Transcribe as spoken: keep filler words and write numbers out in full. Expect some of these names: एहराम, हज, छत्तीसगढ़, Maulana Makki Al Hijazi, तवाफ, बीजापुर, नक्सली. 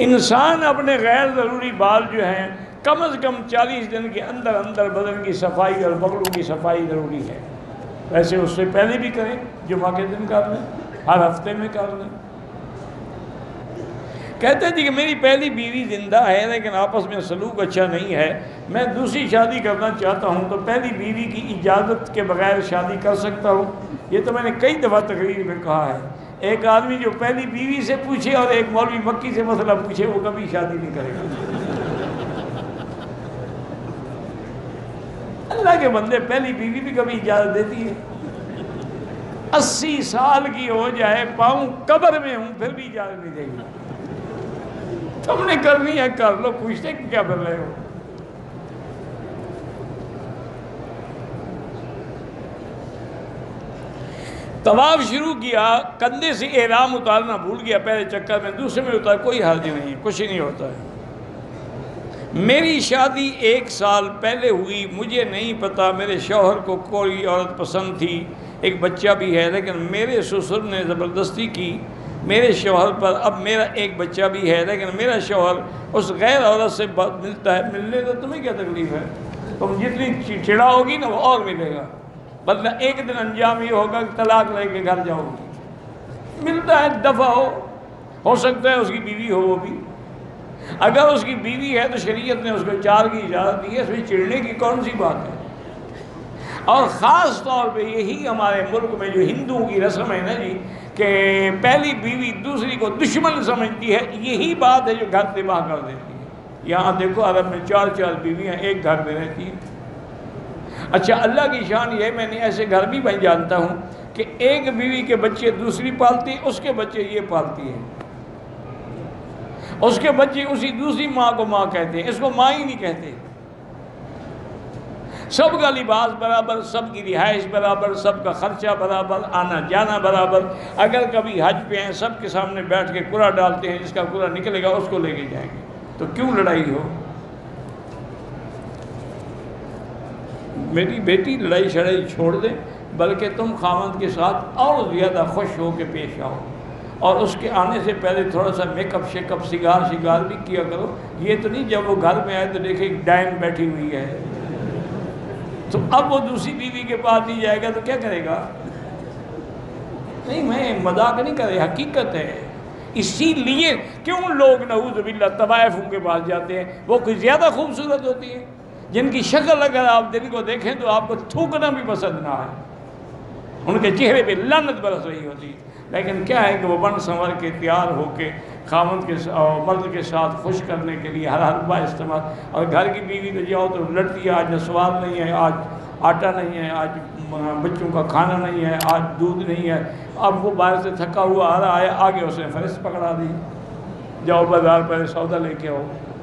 इंसान अपने गैर ज़रूरी बाल जो हैं कम अज़ कम चालीस दिन के अंदर अंदर बदन की सफाई और बगलों की सफाई ज़रूरी है। वैसे उससे पहले भी करें, जुमा के दिन कर लें, हर हफ्ते में कर लें। कहते थे कि मेरी पहली बीवी ज़िंदा है लेकिन आपस में सलूक अच्छा नहीं है, मैं दूसरी शादी करना चाहता हूँ, तो पहली बीवी की इजाज़त के बगैर शादी कर सकता हूँ? ये तो मैंने कई दफ़ा तकरीर में कहा है, एक आदमी जो पहली बीवी से पूछे और एक मौलवी मक्की से मसला पूछे वो कभी शादी नहीं करेगा। अल्लाह के बंदे, पहली बीवी भी कभी इजाज़त देती है? अस्सी साल की हो जाए, पाऊँ कब्र में हूँ, फिर भी इजाज़त नहीं देगी। तुमने करनी है कर लो, पूछते क्या कर रहे हो? तवाफ शुरू किया, कंधे से एहराम उतारना भूल गया, पहले चक्कर में दूसरे में उतार, कोई हर्ज नहीं, कुछ नहीं होता है। मेरी शादी एक साल पहले हुई, मुझे नहीं पता मेरे शौहर को कोई औरत पसंद थी, एक बच्चा भी है, लेकिन मेरे ससुर ने ज़बरदस्ती की मेरे शौहर पर। अब मेरा एक बच्चा भी है लेकिन मेरा शौहर उस गैर औरत से मिलता है। मिलने तो तुम्हें क्या तकलीफ है, तुम जितनी चिड़चिड़ा होगी ना वो और मिलेगा, बदला एक दिन अंजाम ये होगा कि तलाक लेके घर जाओगी। मिलता है दफ़ा हो हो सकता है उसकी बीवी हो, वो भी अगर उसकी बीवी है तो शरीयत ने उसको चार की इजाज़त दी है, उसमें चिड़ने की कौन सी बात है? और ख़ास तौर पर यही हमारे मुल्क में जो हिंदुओं की रस्म है ना जी, कि पहली बीवी दूसरी को दुश्मन समझती है, यही बात है जो घर तबाह कर देती है। यहाँ देखो अरब में चार चार बीवियाँ एक घर में रहती हैं। अच्छा, अल्लाह की शान ये, मैंने ऐसे घर भी मैं जानता हूँ कि एक बीवी के बच्चे दूसरी पालती है, उसके बच्चे ये पालती है, उसके बच्चे उसी दूसरी माँ को माँ कहते हैं, इसको माँ ही नहीं कहते। सब का लिबास बराबर, सब की रिहाइश बराबर, सब का ख़र्चा बराबर, आना जाना बराबर। अगर कभी हज पे हैं सब के सामने बैठ के कुरा डालते हैं, जिसका कुरा निकलेगा उसको लेके जाएंगे, तो क्यों लड़ाई हो? मेरी बेटी लड़ाई शड़ाई छोड़ दे, बल्कि तुम खावंद के साथ और ज़्यादा खुश हो के पेश आओ, और उसके आने से पहले थोड़ा सा मेकअप शेकअप सिगार शिगार भी किया करो। ये तो नहीं जब वो घर में आए तो देखे एक डायन बैठी हुई है, तो अब वो दूसरी बीवी के पास नहीं जाएगा तो क्या करेगा? नहीं, मैं मजाक नहीं कर रही, हकीकत है। इसीलिए क्यों लोग नऊज़ बिल्ला तवाइफों के पास जाते हैं? वो कुछ ज़्यादा खूबसूरत होती है, जिनकी शक्ल अगर आप दिन को देखें तो आपको थूकना भी पसंद ना है, उनके चेहरे पे लानत बरस रही होती है। लेकिन क्या है कि वो बन संवर के तैयार होके खामद के साथ मर्द के साथ खुश करने के लिए हर हलवा इस्तेमाल। और घर की बीवी तो जाओ तो लड़ती है, आज स्वाद नहीं है, आज आटा नहीं है, आज बच्चों का खाना नहीं है, आज दूध नहीं है। अब वो बाहर से थका हुआ आ रहा है, आगे उसने फरिश्त पकड़ा दी, जाओ बाजार पर सौदा लेके आओ।